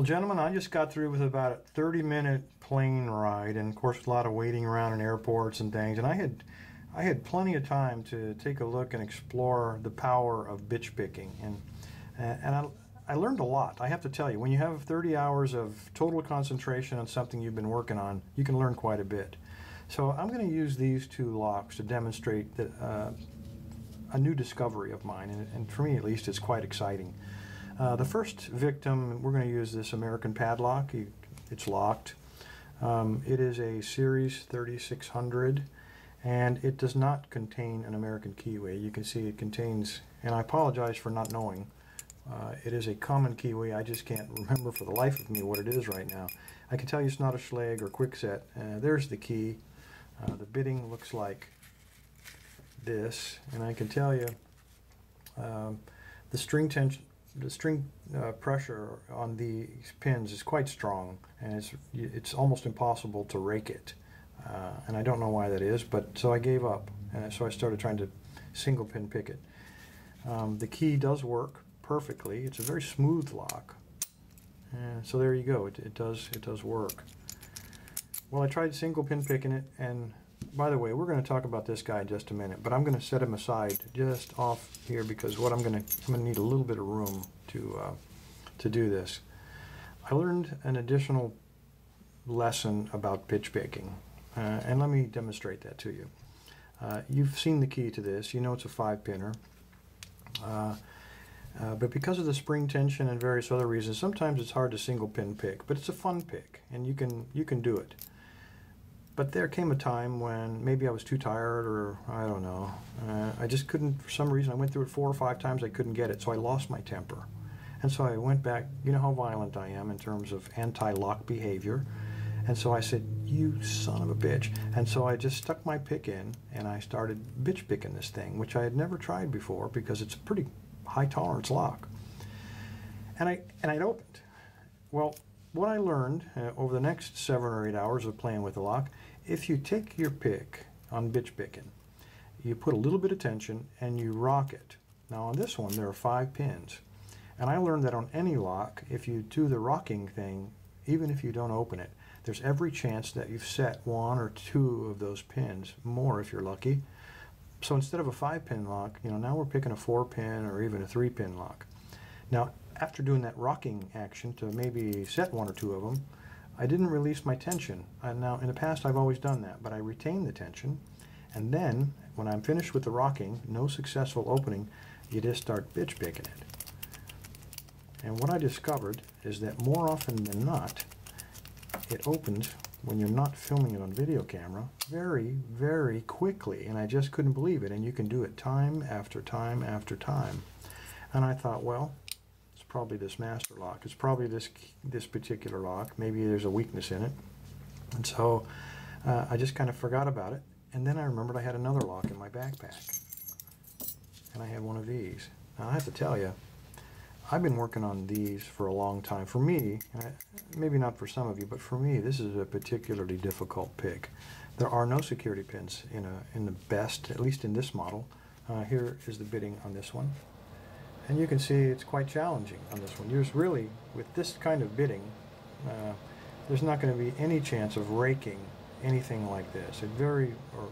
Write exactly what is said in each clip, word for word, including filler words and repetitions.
Well, gentlemen, I just got through with about a thirty minute plane ride, and of course a lot of waiting around in airports and things, and I had I had plenty of time to take a look and explore the power of bitch picking, and and I, I learned a lot. I have to tell you, when you have thirty hours of total concentration on something you've been working on, you can learn quite a bit. So I'm going to use these two locks to demonstrate that, uh, a new discovery of mine, and, and for me at least it's quite exciting. Uh, the first victim, we're going to use this American padlock. You, it's locked. Um, it is a Series thirty-six hundred, and it does not contain an American keyway. You can see it contains, and I apologize for not knowing, uh, it is a common keyway. I just can't remember for the life of me what it is right now. I can tell you it's not a Schlage or Quickset. Uh, there's the key. Uh, the bidding looks like this, and I can tell you um, the string tension, the string uh, pressure on these pins is quite strong, and it's it's almost impossible to rake it, uh, and I don't know why that is, but so I gave up, and so I started trying to single pin pick it. Um, the key does work perfectly. It's a very smooth lock, and so there you go. It, it does it does work. Well, I tried single pin picking it, and by the way, we're going to talk about this guy in just a minute, but I'm going to set him aside just off here because what I'm going to I'm going to need a little bit of room to uh, to do this. I learned an additional lesson about bitch picking, uh, and let me demonstrate that to you. Uh, you've seen the key to this. You know it's a five pinner, uh, uh, but because of the spring tension and various other reasons, sometimes it's hard to single pin pick. But it's a fun pick, and you can you can do it. But there came a time when maybe I was too tired, or I don't know, uh, I just couldn't, for some reason, I went through it four or five times, I couldn't get it, so I lost my temper. And so I went back, you know how violent I am in terms of anti-lock behavior, and so I said, you son of a bitch. And so I just stuck my pick in, and I started bitch picking this thing, which I had never tried before because it's a pretty high tolerance lock. And I, and I'd opened. Well, what I learned uh, over the next seven or eight hours of playing with the lock, if you take your pick on bitch picking, you put a little bit of tension and you rock it. Now on this one there are five pins, and I learned that on any lock, if you do the rocking thing, even if you don't open it, there's every chance that you've set one or two of those pins, more if you're lucky. So instead of a five pin lock, you know, now we're picking a four pin or even a three pin lock. Now, after doing that rocking action to maybe set one or two of them, I didn't release my tension. And now in the past I've always done that, but I retain the tension, and then when I'm finished with the rocking, no successful opening, you just start bitch picking it. And what I discovered is that more often than not, it opens, when you're not filming it on video camera, very, very quickly, and I just couldn't believe it. And you can do it time after time after time. And I thought, well, probably this master lock. It's probably this this particular lock. Maybe there's a weakness in it. And so uh, I just kind of forgot about it. And then I remembered I had another lock in my backpack. And I had one of these. Now I have to tell you, I've been working on these for a long time. For me, maybe not for some of you, but for me, this is a particularly difficult pick. There are no security pins in a in the Best, at least in this model. Uh, here is the bidding on this one. And you can see it's quite challenging on this one. There's really, with this kind of bidding, uh, there's not going to be any chance of raking anything like this. It very, or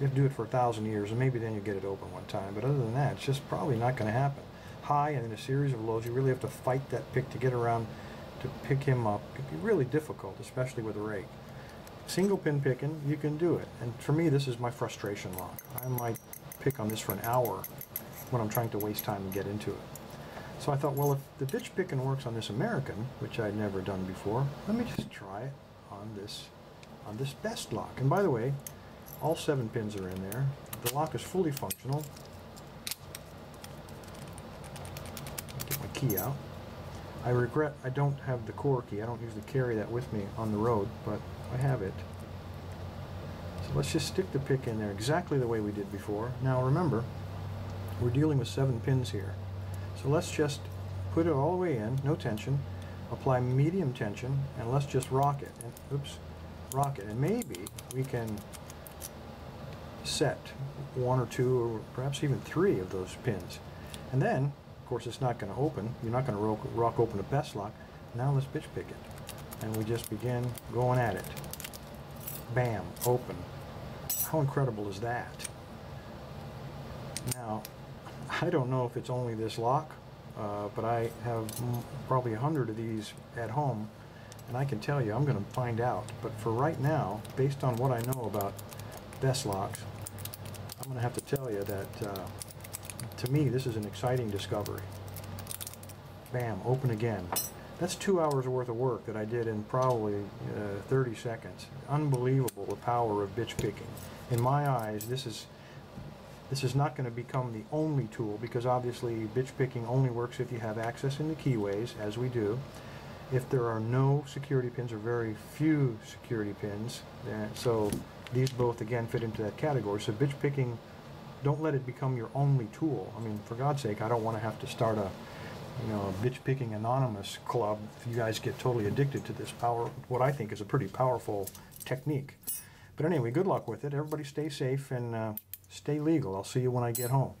you have to do it for a thousand years, and maybe then you get it open one time. But other than that, it's just probably not going to happen. High and in a series of lows, you really have to fight that pick to get around to pick him up. It'd be really difficult, especially with a rake. Single pin picking, you can do it. And for me, this is my frustration lock. I might pick on this for an hour when I'm trying to waste time and get into it. So I thought, well, if the bitch picking works on this American, which I'd never done before, let me just try it on this on this Best lock. And by the way, all seven pins are in there. The lock is fully functional. Get my key out. I regret I don't have the core key. I don't usually carry that with me on the road, but I have it. So let's just stick the pick in there exactly the way we did before. Now remember, we're dealing with seven pins here. So let's just put it all the way in, no tension, apply medium tension, and let's just rock it. And, oops, rock it. And maybe we can set one or two or perhaps even three of those pins. And then, of course, it's not going to open. You're not going to rock open a Best lock, Now let's pitch pick it. And we just begin going at it. Bam, open. How incredible is that? Now, I don't know if it's only this lock, uh, but I have m probably a hundred of these at home, and I can tell you I'm going to find out. But for right now, based on what I know about Best locks, I'm going to have to tell you that uh, to me this is an exciting discovery. Bam, open again. That's two hours worth of work that I did in probably uh, thirty seconds. Unbelievable, the power of bitch picking. In my eyes, this is this is not going to become the only tool, because obviously bitch picking only works if you have access in the keyways, as we do. If there are no security pins or very few security pins, then, so these both again fit into that category. So bitch picking, don't let it become your only tool. I mean, for God's sake, I don't want to have to start a you know, a bitch picking anonymous club. You guys get totally addicted to this power, what I think is a pretty powerful technique. But anyway, good luck with it. Everybody stay safe and uh, stay legal. I'll see you when I get home.